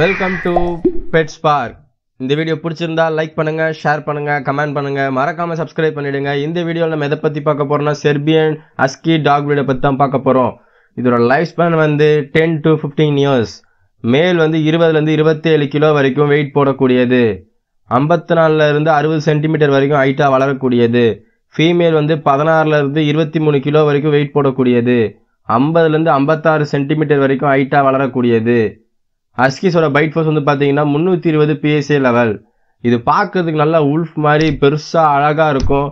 Welcome to PetzSpark. இந்த video பிடிச்சிருந்தா like பண்ணுங்க, ஷேர் பண்ணுங்க, கமெண்ட் பண்ணுங்க, மறக்காம சப்ஸ்கிரைப் பண்ணிடுங்க. இந்த வீடியோல நம்ம எதை பத்தி பார்க்க போறோம்னா செர்பியன் அஸ்கி டாக் breed பத்தி தான் பார்க்க போறோம். இதோட லைஃப் ஸ்பான் வந்து 10 to 15 years. மேல் வந்து 20 to 27 kg வரைக்கும் weight போடக்கூடியது. 54 to 60 cm வரைக்கும் ஹைட்டா வளரக்கூடியது. ஃபீமேல் வந்து 16 to 23 kg வரைக்கும் weight போடக்கூடியது. 50 to 56 cm வரைக்கும் ஹைட்டா வளரக்கூடியது. அஸ்கிஸோட பைட் ஃபோர்ஸ் வந்து பாத்தீங்கன்னா 320 psa லெவல். இது பார்க்கறதுக்கு நல்லா உல்ஃப் மாதிரி பெருசா அழகா இருக்கும்.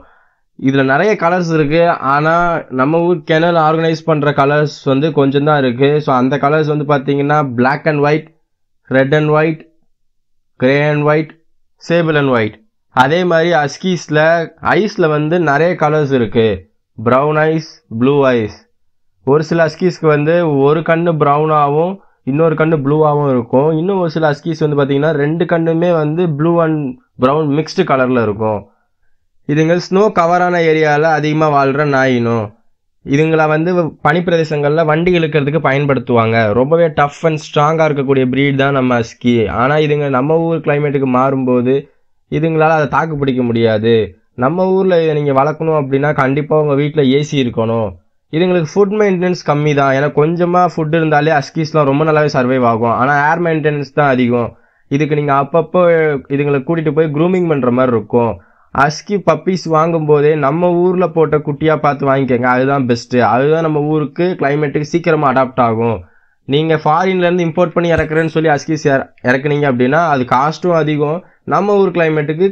இதுல நிறைய கலர்ஸ் இருக்கு, ஆனா நம்ம ஊர் கெனல் ஆர்கனைஸ் பண்ற கலர்ஸ் வந்து கொஞ்சம் தான் இருக்கு. ஸோ அந்த கலர்ஸ் வந்து பாத்தீங்கன்னா black and white, red and white, grey and white, sable and white. அதே மாதிரி அஸ்கீஸ்ல ஐஸ்ல வந்து நிறைய கலர்ஸ் இருக்கு, ப்ரௌன் ஐஸ், ப்ளூ ஐஸ். ஒரு சில அஸ்கீஸ்க்கு வந்து ஒரு கண்ணு ப்ரௌனாகவும் இன்னொரு கண்ணு ப்ளூவாகவும் இருக்கும். இன்னும் ஒரு சில அஸ்கீஸ் வந்து பார்த்தீங்கன்னா ரெண்டு கண்ணுமே வந்து ப்ளூ அண்ட் ப்ரௌன் மிக்ஸ்டு கலரில் இருக்கும். இதுங்க ஸ்னோ கவரான ஏரியாவில் அதிகமாக வாழ்கிற நாயினும். இதுங்களை வந்து பனிப்பிரதேசங்களில் வண்டி இழுக்கிறதுக்கு பயன்படுத்துவாங்க. ரொம்பவே டஃப் அண்ட் ஸ்ட்ராங்காக இருக்கக்கூடிய ப்ரீட் தான் நம்ம அஸ்கி. ஆனால் இதுங்க நம்ம ஊர் கிளைமேட்டுக்கு மாறும்போது இதுங்களால் அதை தாக்கு பிடிக்க முடியாது. நம்ம ஊரில் இதை நீங்கள் வளர்க்கணும் அப்படின்னா கண்டிப்பாக உங்கள் வீட்டில் ஏசி இருக்கணும். இதுங்களுக்கு ஃபுட் மெயின்டெனன்ஸ் கம்மி தான், ஏன்னா கொஞ்சமாக ஃபுட் இருந்தாலே அஸ்கீஸ்லாம் ரொம்ப நல்லாவே சர்வைவ் ஆகும். ஆனால் ஏர் மெயின்டெனன்ஸ் தான் அதிகம். இதுக்கு நீங்கள் அப்பப்போ இதுங்களை கூட்டிகிட்டு போய் க்ரூமிங் பண்ணுற மாதிரி இருக்கும். அஸ்கி பப்பீஸ் வாங்கும்போதே நம்ம ஊரில் போட்ட குட்டியாக பார்த்து வாங்கிக்கோங்க, அதுதான் பெஸ்ட்டு. அதுதான் நம்ம ஊருக்கு கிளைமேட்டுக்கு சீக்கிரமாக அடாப்ட் ஆகும். நீங்கள் ஃபாரின்லேருந்து இம்போர்ட் பண்ணி இறக்குறேன்னு சொல்லி அஸ்கீஸ் இறக்குனீங்க அப்படின்னா அது காஸ்ட்டும் அதிகம், நம்ம ஊர் கிளைமேட்டுக்கு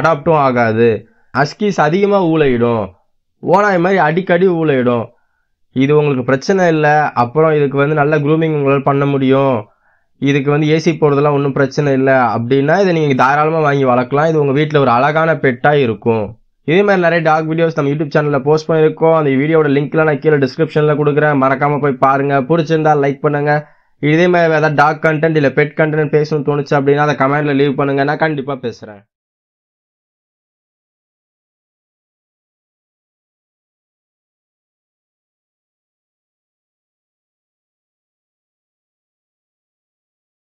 அடாப்டும் ஆகாது. அஸ்கீஸ் அதிகமாக ஊழையிடும், ஓனாய் மாதிரி அடிக்கடி ஊழையிடும். இது உங்களுக்கு பிரச்சனை இல்லை. அப்புறம் இதுக்கு வந்து நல்ல க்ரூமிங் உங்களால் பண்ண முடியும். இதுக்கு வந்து ஏசி போடுறதெல்லாம் ஒன்றும் பிரச்சனை இல்லை அப்படின்னா இதை நீங்கள் தாராளமாக வாங்கி வளர்க்கலாம். இது உங்கள் வீட்டில் ஒரு அழகான பெட்டாக இருக்கும். இதே மாதிரி நிறைய டாக் வீடியோஸ் நம்ம யூடியூப் சேனலில் போஸ்ட் பண்ணியிருக்கோம். அந்த வீடியோட லிங்க்லாம் நான் கீழே டிஸ்கிரிப்ஷனில் கொடுக்குறேன், மறக்காமல் போய் பாருங்கள். பிடிச்சிருந்தா லைக் பண்ணுங்கள். இதே மாதிரி ஏதாவது டாக் கண்டென்ட் இல்லை பெட் கண்டென்ட் பேசணும்னு தோணுச்சு அப்படின்னா அதை கமெண்ட்டில் லீவ் பண்ணுங்க, நான் கண்டிப்பாக பேசுகிறேன்.